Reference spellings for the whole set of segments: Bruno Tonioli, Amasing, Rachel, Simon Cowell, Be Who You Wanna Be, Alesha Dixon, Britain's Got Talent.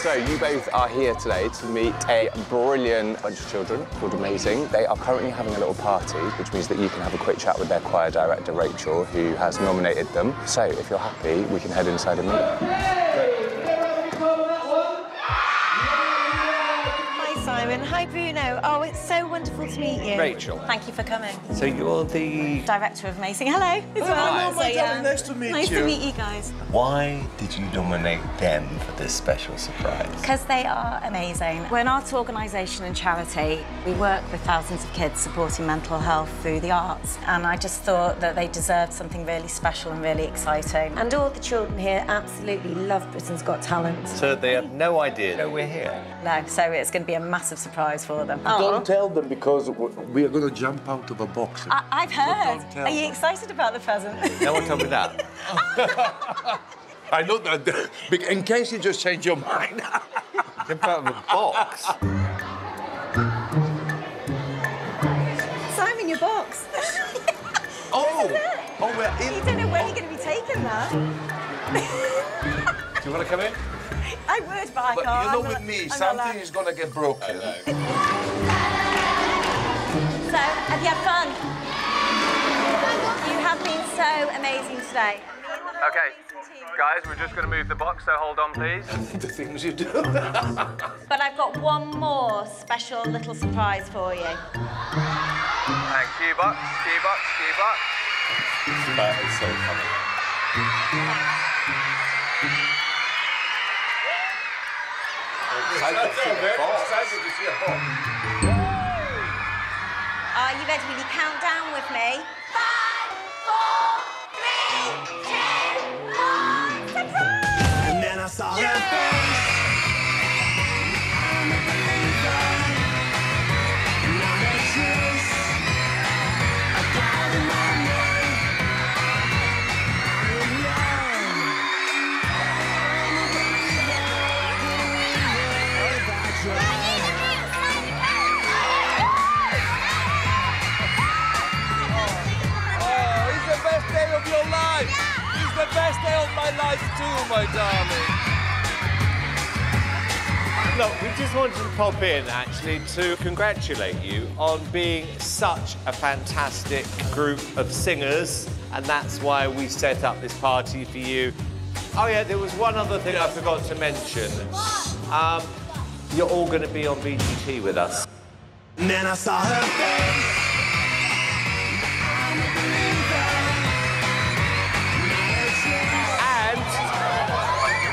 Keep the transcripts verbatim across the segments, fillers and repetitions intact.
So you both are here today to meet a brilliant bunch of children called Amazing. They are currently having a little party, which means that you can have a quick chat with their choir director, Rachel, who has nominated them. So if you're happy, we can head inside and meet them. Hi, Simon. Hi, Bruno. Oh, it's so wonderful to meet you. Rachel. Thank you for coming. So you're the... director of Amazing. Hello. It's oh, so, yeah. Nice to meet nice you. Nice to meet you guys. Why did you nominate them for this special surprise? Because they are amazing. We're an art organisation and charity. We work with thousands of kids supporting mental health through the arts, and I just thought that they deserved something really special and really exciting. And all the children here absolutely love Britain's Got Talent. So they have no idea that we're here? No, so it's going to be a massive surprise for them. Aww. Don't tell them, because we're going to jump out of a box. I I've heard. So are you excited about the present? No one told me that. I know that, in case you just changed your mind. Jump out of a box. Simon, your box. Oh! Oh, we're in. You don't know where you're going to be taking that. Do you want to come in? I would, but I but can't. You know, I'm with not, me, I'm something is going to get broken. So, have you had fun? You have been so amazing today. Okay, guys, we're just going to move the box, so hold on, please. The things you do. But I've got one more special little surprise for you. And cue box, cue box, cue box. That is so funny. I'm excited to see a box. Are you ready? Will you count down with me? Five, four, three, two. And then I saw her face. I'm a believer. And now they choose a doubt in my name. I'm in love. I'm a believer. If I try. Oh, it's the best day of your life. Yeah. The best day of my life too, my darling. Look, we just wanted to pop in, actually, to congratulate you on being such a fantastic group of singers, and that's why we set up this party for you. Oh, yeah, there was one other thing I forgot to mention. Um, you're all going to be on B G T with us. And then I saw her face.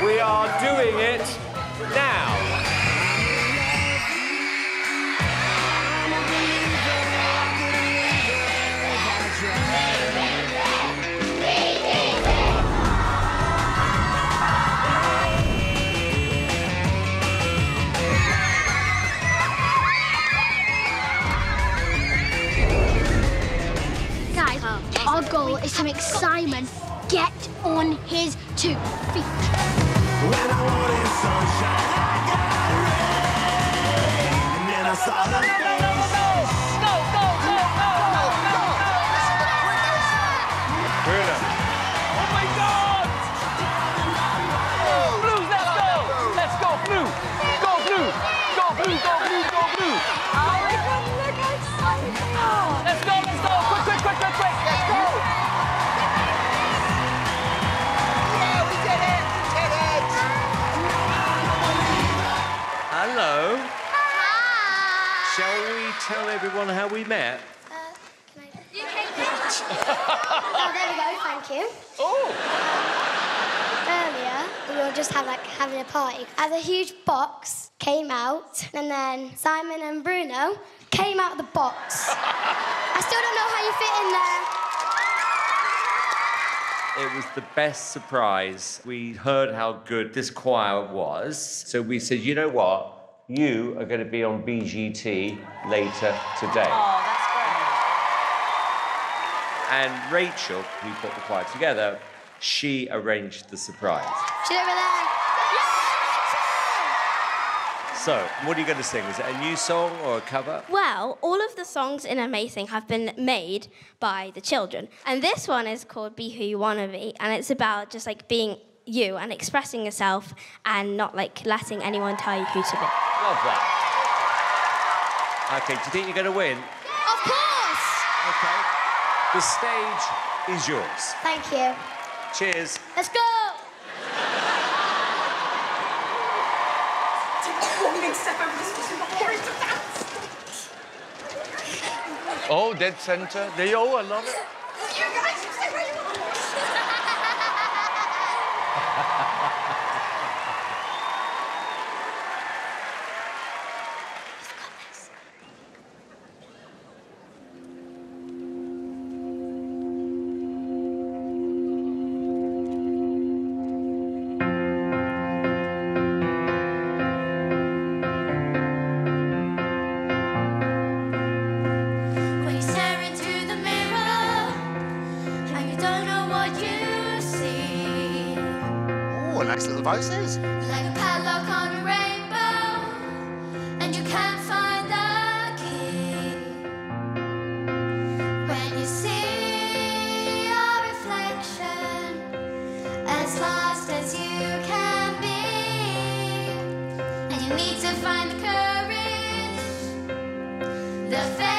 We are doing it now. Guys, our goal is to make Simon get on his two feet. When I wanted sunshine, I got rain. And then I saw the faces. Go, go, go, go, go, go, go. Bruno. Oh, my God! Blue, let's go! Let's go, blue! Go, blue! Go, blue, go, blue, go, blue! Oh, my God, look how excited they are! Let's go, let's go! Quick, quick, quick, quick, quick! Let's go! Hello. Hi. Shall we tell everyone how we met? Uh, can I... You can catch. Oh, there we go, thank you. Oh! Earlier, we were just have, like, having a party, as a huge box came out, and then Simon and Bruno came out of the box. I still don't know how you fit in there. It was the best surprise. We heard how good this choir was, so we said, you know what? You are going to be on B G T later today. Oh, that's great. and Rachel, who put the choir together, she arranged the surprise. She's over there. So, what are you going to sing? Is it a new song or a cover? Well, all of the songs in Amazing have been made by the children. And this one is called Be Who You Wanna Be. And it's about just, like, being you and expressing yourself and not, like, letting anyone tell you who to be. Love that. OK, do you think you're going to win? Of course! OK. The stage is yours. Thank you. Cheers. Let's go! Oh, dead center. They all, I love it. You guys, you say where you want. Nice little voices. Like a padlock on a rainbow, and you can't find the key. When you see your reflection, as lost as you can be, and you need to find the courage, the faith.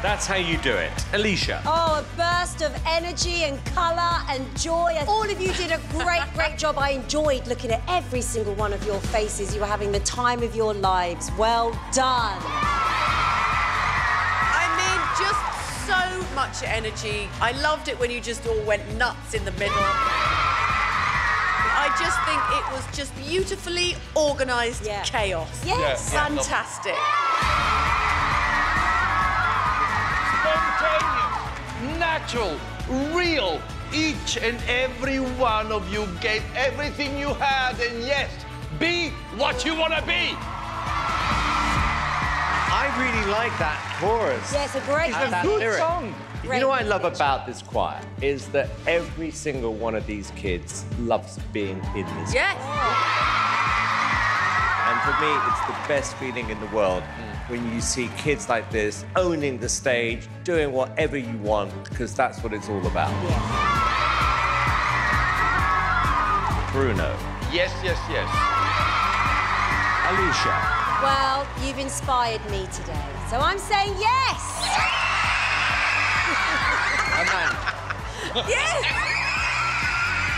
That's how you do it. Alesha. Oh, a burst of energy and colour and joy. All of you did a great, great job. I enjoyed looking at every single one of your faces. You were having the time of your lives. Well done. I mean, just so much energy. I loved it when you just all went nuts in the middle. I just think it was just beautifully organised yeah. chaos. Yes. Yeah, yeah, fantastic. Natural, real. Each and every one of you gave everything you had, and yes, be what you want to be. I really like that chorus. Yes, yeah, a great, it's a good lyric. Song. Great. You know what I love about this choir is that every single one of these kids loves being in this. Yes. Choir. And for me, it's the best feeling in the world. Mm. When you see kids like this owning the stage, doing whatever you want, because that's what it's all about. Yes. Bruno. Yes, yes, yes. Alesha. Well, you've inspired me today, so I'm saying yes! Amen. Yes!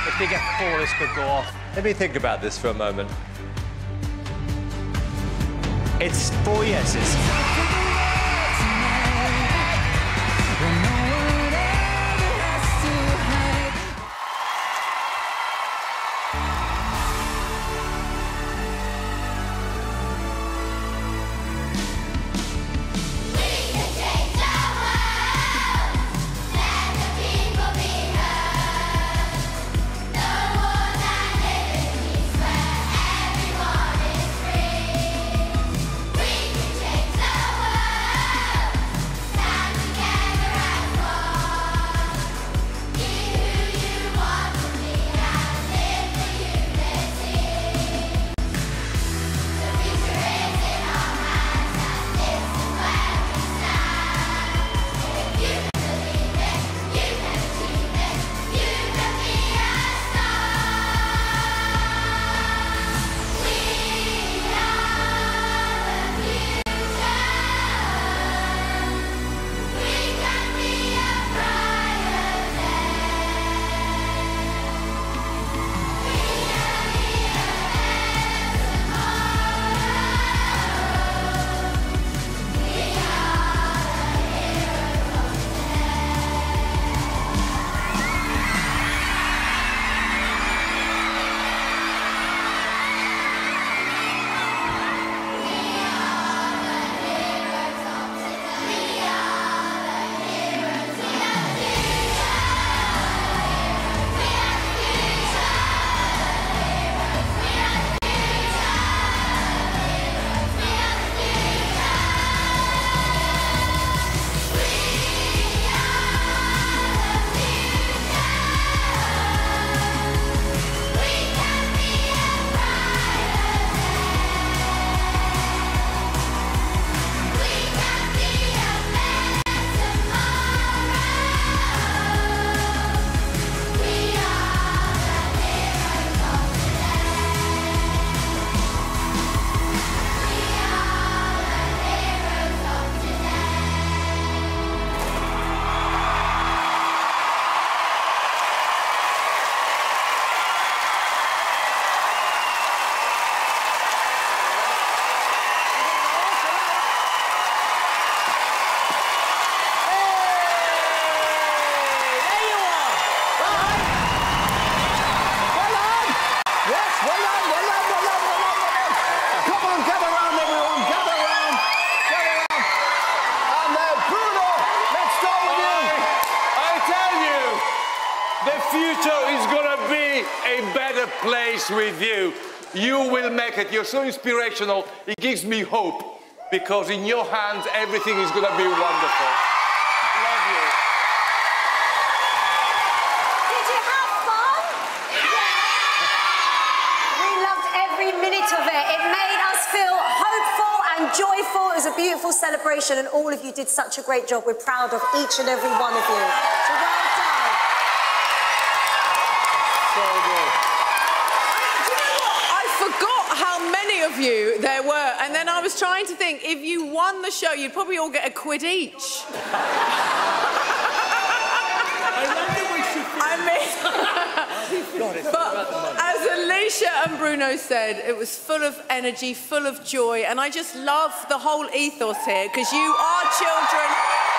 The bigger chorus could go off. Let me think about this for a moment. It's four yeses. With you, you will make it. You're so inspirational. It gives me hope because in your hands everything is going to be wonderful. Love you. Did you have fun? Yeah. We loved every minute of it. It made us feel hopeful and joyful. It was a beautiful celebration, and all of you did such a great job. We're proud of each and every one of you. So well done. So good. Of you there were, and then I was trying to think, if you won the show you'd probably all get a quid each. I mean, but as Alesha and Bruno said, it was full of energy, full of joy, and I just love the whole ethos here, because you are children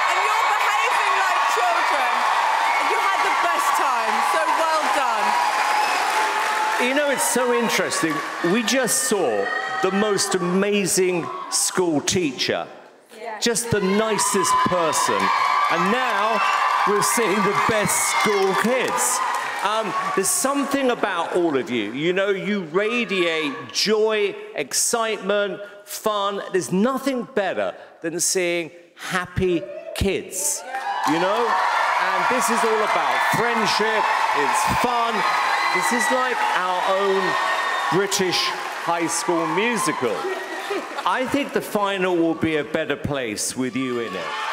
and you're behaving like children. You had the best time, so well done. You know, it's so interesting. We just saw the most amazing school teacher. Yeah. Just the nicest person. And now we're seeing the best school kids. Um, there's something about all of you. You know, you radiate joy, excitement, fun. There's nothing better than seeing happy kids, you know? And this is all about friendship, it's fun. This is like our own British High School Musical. I think the final will be A Better Place with you in it.